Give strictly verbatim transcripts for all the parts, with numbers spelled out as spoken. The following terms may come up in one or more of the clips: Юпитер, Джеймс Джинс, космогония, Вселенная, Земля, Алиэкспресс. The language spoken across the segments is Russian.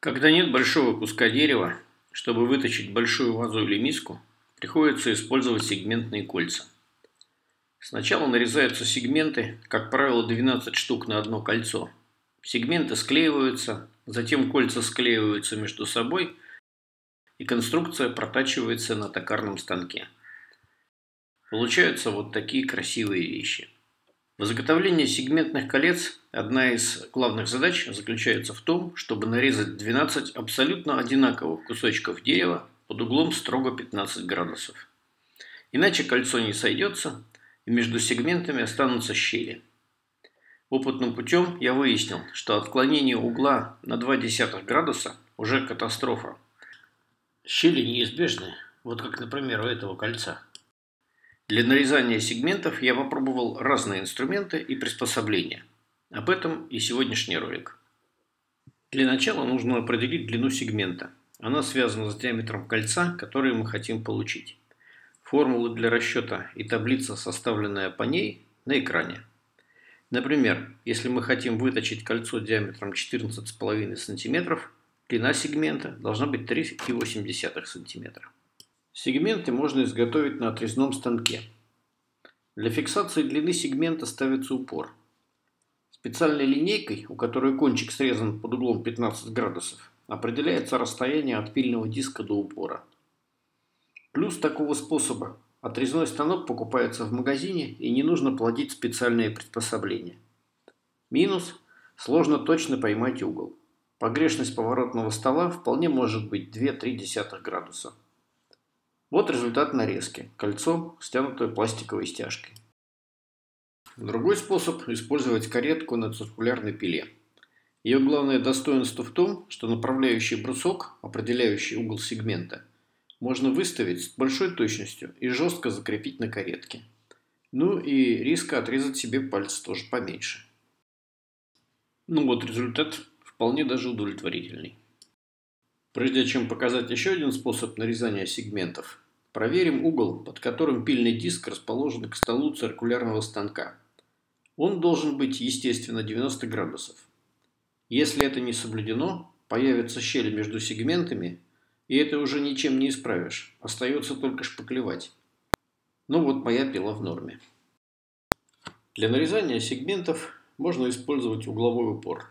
Когда нет большого куска дерева, чтобы выточить большую вазу или миску, приходится использовать сегментные кольца. Сначала нарезаются сегменты, как правило, двенадцать штук на одно кольцо. Сегменты склеиваются, затем кольца склеиваются между собой, и конструкция протачивается на токарном станке. Получаются вот такие красивые вещи. В изготовлении сегментных колец одна из главных задач заключается в том, чтобы нарезать двенадцать абсолютно одинаковых кусочков дерева под углом строго пятнадцать градусов. Иначе кольцо не сойдется, и между сегментами останутся щели. Опытным путем я выяснил, что отклонение угла на ноль целых два десятых градуса уже катастрофа. Щели неизбежны, вот как, например, у этого кольца. Для нарезания сегментов я попробовал разные инструменты и приспособления. Об этом и сегодняшний ролик. Для начала нужно определить длину сегмента. Она связана с диаметром кольца, который мы хотим получить. Формулы для расчета и таблица, составленная по ней, на экране. Например, если мы хотим выточить кольцо диаметром четырнадцать целых пять десятых см, длина сегмента должна быть три целых восемь десятых см. Сегменты можно изготовить на отрезном станке. Для фиксации длины сегмента ставится упор. Специальной линейкой, у которой кончик срезан под углом пятнадцать градусов, определяется расстояние от пильного диска до упора. Плюс такого способа отрезной станок покупается в магазине и не нужно платить специальные приспособления. Минус – сложно точно поймать угол. Погрешность поворотного стола вполне может быть две целых три десятых градуса. Вот результат нарезки – кольцо, стянутое пластиковой стяжкой. Другой способ – использовать каретку на циркулярной пиле. Ее главное достоинство в том, что направляющий брусок, определяющий угол сегмента, можно выставить с большой точностью и жестко закрепить на каретке. Ну и риска отрезать себе палец тоже поменьше. Ну вот результат вполне даже удовлетворительный. Прежде чем показать еще один способ нарезания сегментов, проверим угол, под которым пильный диск расположен к столу циркулярного станка. Он должен быть, естественно, девяносто градусов. Если это не соблюдено, появится щель между сегментами, и это уже ничем не исправишь, остается только шпаклевать. Ну вот моя пила в норме. Для нарезания сегментов можно использовать угловой упор.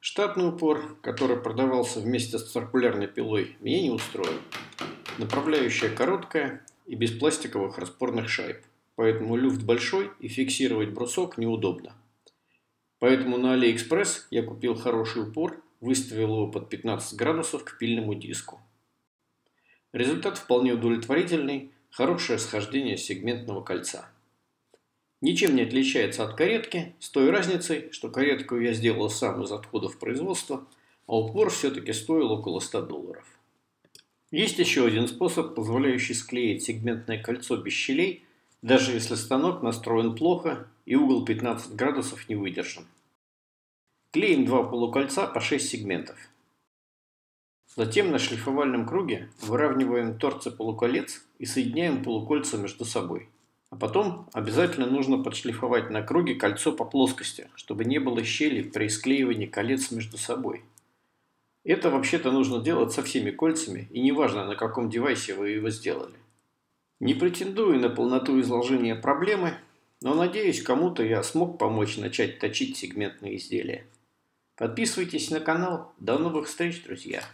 Штатный упор, который продавался вместе с циркулярной пилой, меня не устроил. Направляющая короткая и без пластиковых распорных шайб, поэтому люфт большой и фиксировать брусок неудобно. Поэтому на Алиэкспресс я купил хороший упор, выставил его под пятнадцать градусов к пильному диску. Результат вполне удовлетворительный, хорошее схождение сегментного кольца. Ничем не отличается от каретки, с той разницей, что каретку я сделал сам из отходов производства, а упор все-таки стоил около ста долларов. Есть еще один способ, позволяющий склеить сегментное кольцо без щелей, даже если станок настроен плохо и угол пятнадцать градусов не выдержан. Клеим два полукольца по шесть сегментов. Затем на шлифовальном круге выравниваем торцы полуколец и соединяем полукольца между собой. А потом обязательно нужно подшлифовать на круге кольцо по плоскости, чтобы не было щелей при склеивании колец между собой. Это вообще-то нужно делать со всеми кольцами, и неважно, на каком девайсе вы его сделали. Не претендую на полноту изложения проблемы, но надеюсь, кому-то я смог помочь начать точить сегментные изделия. Подписывайтесь на канал. До новых встреч, друзья!